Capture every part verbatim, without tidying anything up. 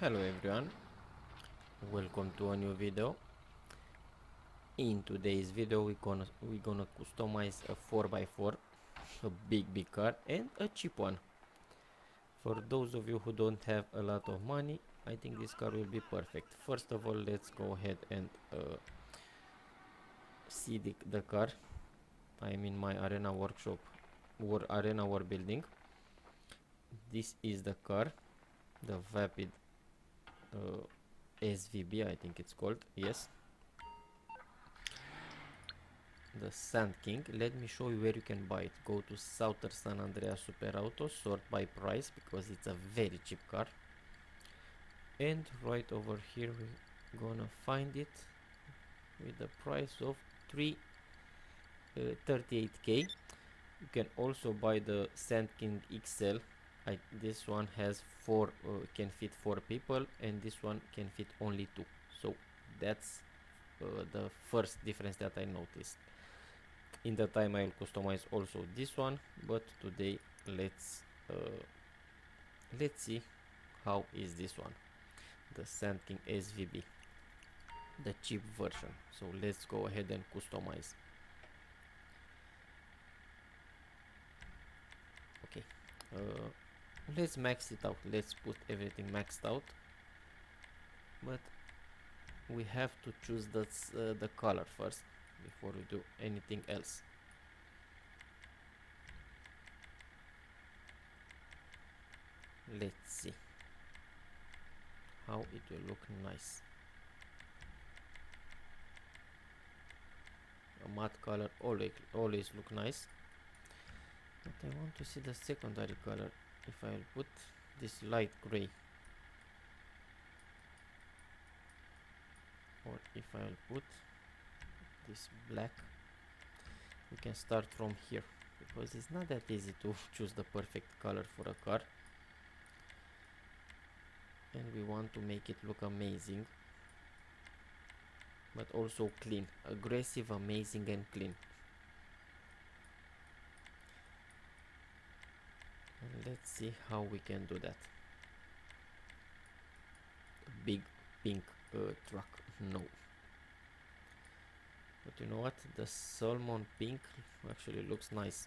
Hello everyone, welcome to a new video. In today's video we're gonna we're gonna customize a four by four, a big big car and a cheap one. For those of you who don't have a lot of money, I think this car will be perfect. First of all, let's go ahead and uh, see the, the car. I am in my Arena workshop or Arena War building. This is the car, the Vapid uh, S W B, I think it's called. Yes, the Sandking. Let me show you where you can buy it. Go to Southern San Andreas Super Autos, sort by price, because it's a very cheap car. And right over here we're gonna find it with the price of three uh, thirty-eight K. You can also buy the Sandking X L. I, this one has four, uh, can fit four people, and this one can fit only two. So that's uh, the first difference that I noticed. In the time I will customize also this one, but today let's uh, let's see how is this one, the Sandking S W B, the cheap version. So let's go ahead and customize. Okay, uh, let's max it out. Let's put everything maxed out, but we have to choose the uh, the color first before we do anything else. Let's see how it will look nice. A matte color always always look nice. But I want to see the secondary color. If I put this light gray, or if I put this black, we can start from here, because it's not that easy to choose the perfect color for a car, and we want to make it look amazing but also clean. Aggressive, amazing and clean. Let's see how we can do that. A big pink uh, truck, no. But you know what? The salmon pink actually looks nice.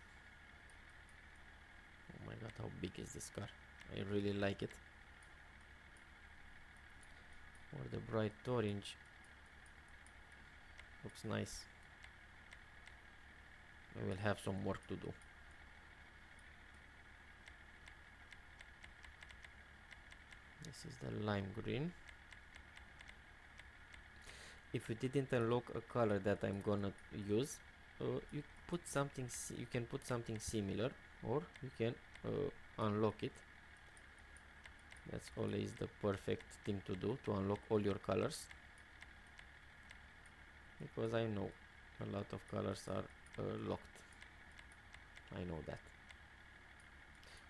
Oh my god, how big is this car? I really like it. Or the bright orange looks nice. We will have some work to do. This is the lime green. If you didn't unlock a color that I'm gonna use, uh, you put something. You can put something similar, or you can uh, unlock it. That's always the perfect thing to do, to unlock all your colors, because I know a lot of colors are uh, locked. I know that.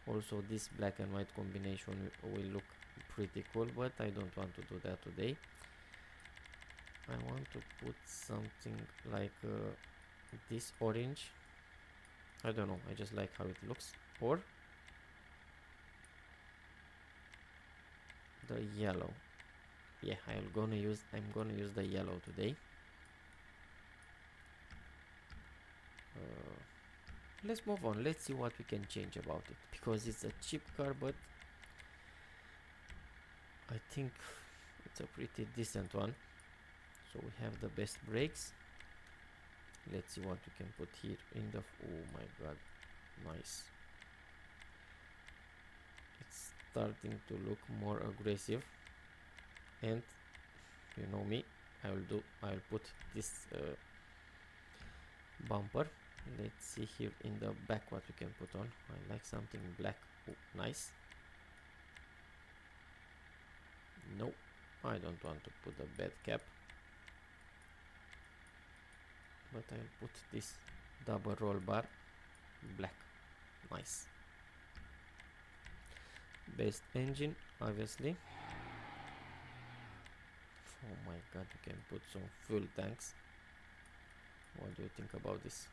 Also, this black and white combination will look pretty cool, but I don't want to do that today. I want to put something like uh, this orange. I don't know, I just like how it looks. Or the yellow. Yeah, I'm gonna use I'm gonna use the yellow today. uh, Let's move on. Let's see what we can change about it, because it's a cheap car, but I think it's a pretty decent one. So we have the best brakes. Let's see what we can put here in the... oh my god, nice. It's starting to look more aggressive, and you know me, I will do I'll put this uh, bumper. Let's see here in the back what we can put on. I like something black. Oh, nice. No, I don't want to put a bed cap, but I'll put this double roll bar black. Nice. Best engine, obviously. Oh my god, you can put some fuel tanks. What do you think about this?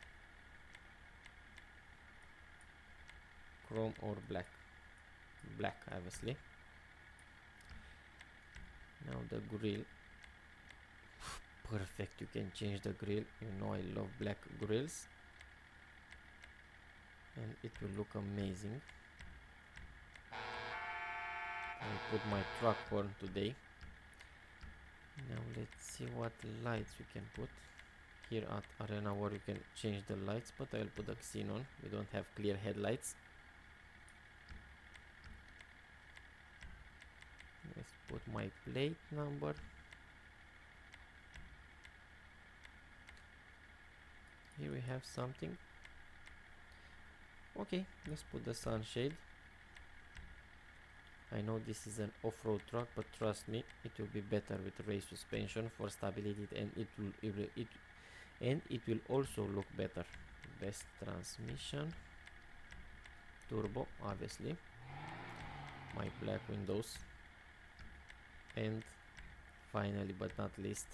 Chrome or black? Black, obviously. Now the grill. Perfect, you can change the grill. You know I love black grills. And it will look amazing. I put my truck horn today. Now let's see what lights we can put. Here at Arena War you can change the lights, but I'll put a xenon. We don't have clear headlights. Let's put my plate number. Here we have something. Okay, let's put the sunshade. I know this is an off-road truck, but trust me, it will be better with race suspension for stability, and it will it, will, it and it will also look better. Best transmission, turbo, obviously. My black windows, and finally, but not least,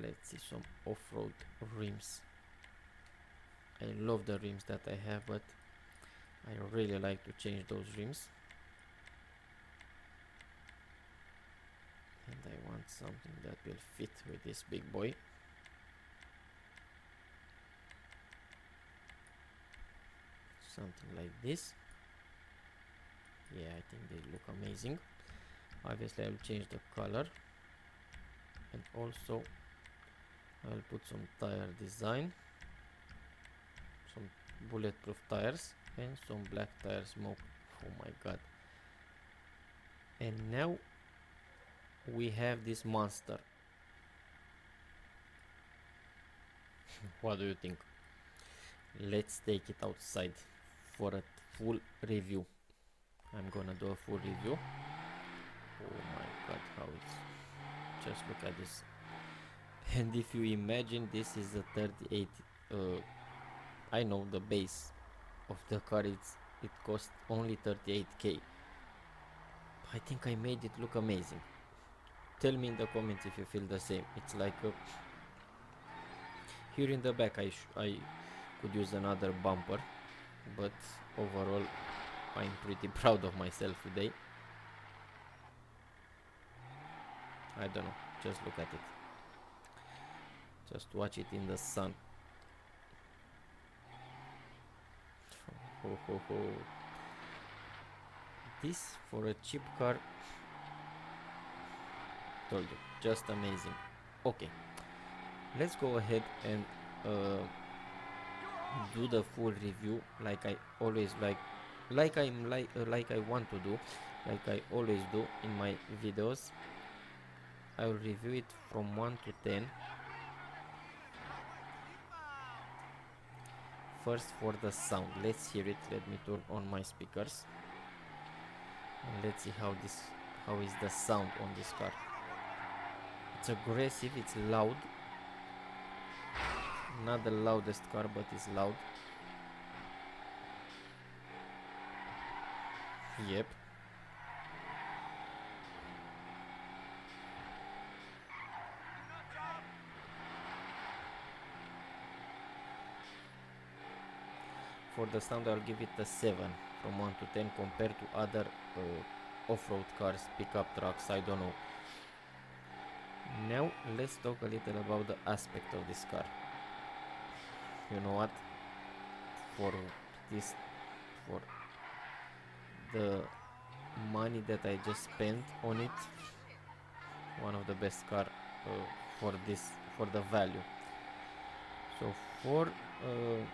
let's see some off-road rims. I love the rims that I have, but I really like to change those rims. And I want something that will fit with this big boy. Something like this. Yeah, I think they look amazing. Obviously, I will change the color. And also, I will put some tire design. Some bulletproof tires. And some black tire smoke. Oh my god. And now we have this monster. What do you think? Let's take it outside for a full review. I'm gonna do a full review. Oh my god, how it's, just look at this. And if you imagine, this is a thirty-eight, uh, I know the base of the car, it's, it cost only thirty-eight K. I think I made it look amazing. Tell me in the comments if you feel the same. It's like a, here in the back I, sh I could use another bumper, but overall I'm pretty proud of myself today. I don't know, just look at it, just watch it in the sun. Ho, ho, ho. This for a cheap car, told you, just amazing. Okay, let's go ahead and uh, do the full review, like I always like, like I'm like uh, like I want to do, like I always do in my videos. I will review it from one to ten. First, for the sound, let's hear it. Let me turn on my speakers and let's see how this, how is the sound on this car. It's aggressive, it's loud. Not the loudest car, but it's loud. Yep. For the sound, I'll give it a seven from one to ten compared to other uh, off-road cars, pickup trucks, I don't know. Now let's talk a little about the aspect of this car. You know what? For this, for the money that I just spent on it, one of the best car uh, for this, for the value. So for uh,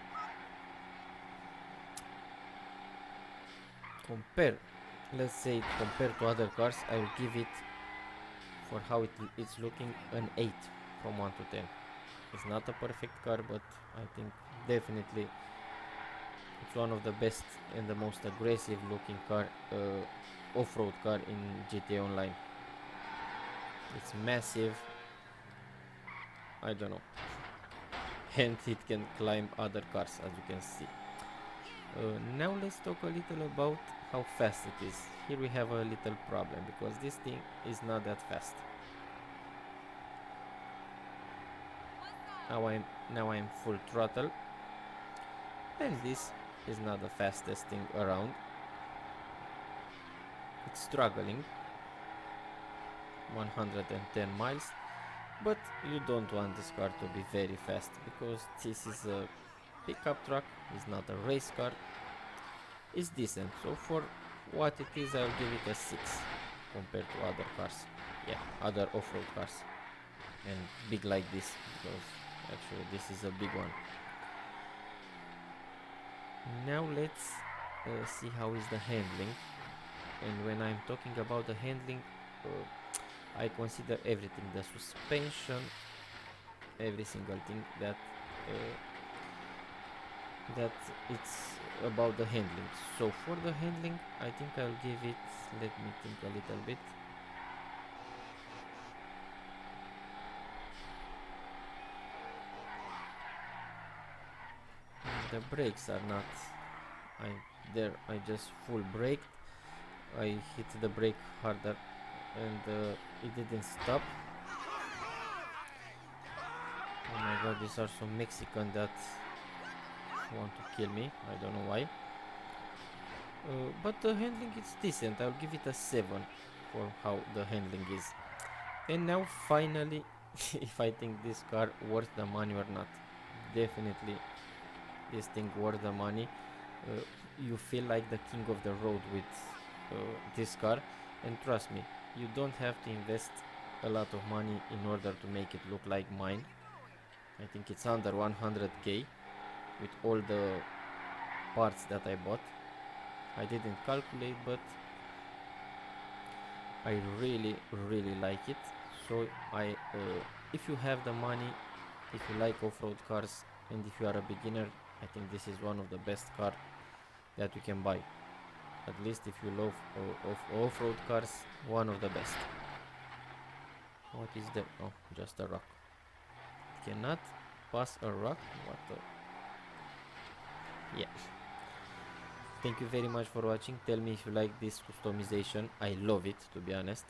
compare, let's say compared to other cars, I will give it, for how it, it's looking, an eight from one to ten. It's not a perfect car, but I think definitely it's one of the best and the most aggressive looking car, uh, off-road car in G T A Online. It's massive, I don't know, and it can climb other cars, as you can see. Uh, now let's talk a little about how fast it is. Here we have a little problem, because this thing is not that fast. Now I'm, now I'm full throttle, and this is not the fastest thing around. It's struggling. one hundred ten miles. But you don't want this car to be very fast, because this is a pickup truck, it's not a race car. It's decent, so for what it is I'll give it a six compared to other cars. Yeah, other off-road cars. And big like this, because actually this is a big one. Now let's uh, see how is the handling. And when I'm talking about the handling, uh, I consider everything, the suspension, every single thing that uh, that it's about the handling. So for the handling, I think I'll give it, let me think a little bit. The brakes are not, I'm there, I just full braked, I hit the brake harder and uh, it didn't stop. Oh my god, these are so Mexican that want to kill me, I don't know why. Uh, but the handling is decent, I'll give it a seven for how the handling is. And now finally, if I think this car worth the money or not. Definitely this thing worth the money. Uh, you feel like the king of the road with uh, this car, and trust me, you don't have to invest a lot of money in order to make it look like mine. I think it's under one hundred K with all the parts that I bought. I didn't calculate, but I really really like it. So I uh, if you have the money, if you like off-road cars, and if you are a beginner, I think this is one of the best cars that you can buy. At least if you love off-road cars, one of the best. What is that? Oh, just a rock. Cannot pass a rock? What the? Yeah. Thank you very much for watching. Tell me if you like this customization. I love it, to be honest.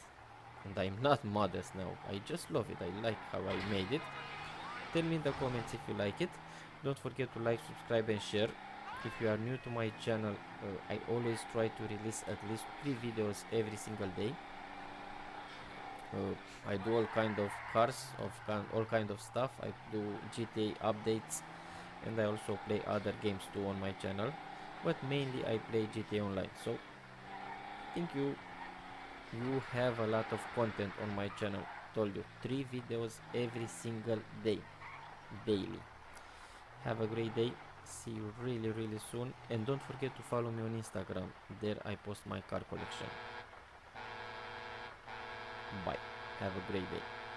And I'm not modest now. I just love it. I like how I made it. Tell me in the comments if you like it. Don't forget to like, subscribe and share. If you are new to my channel, uh, I always try to release at least three videos every single day. Uh, I do all kind of cars, of kind, all kind of stuff. I do G T A updates, and I also play other games too on my channel. But mainly I play G T A Online. So I think you, you have a lot of content on my channel. Told you, three videos every single day, daily. Have a great day. See you really really soon, and don't forget to follow me on Instagram. There I post my car collection. Bye, have a great day.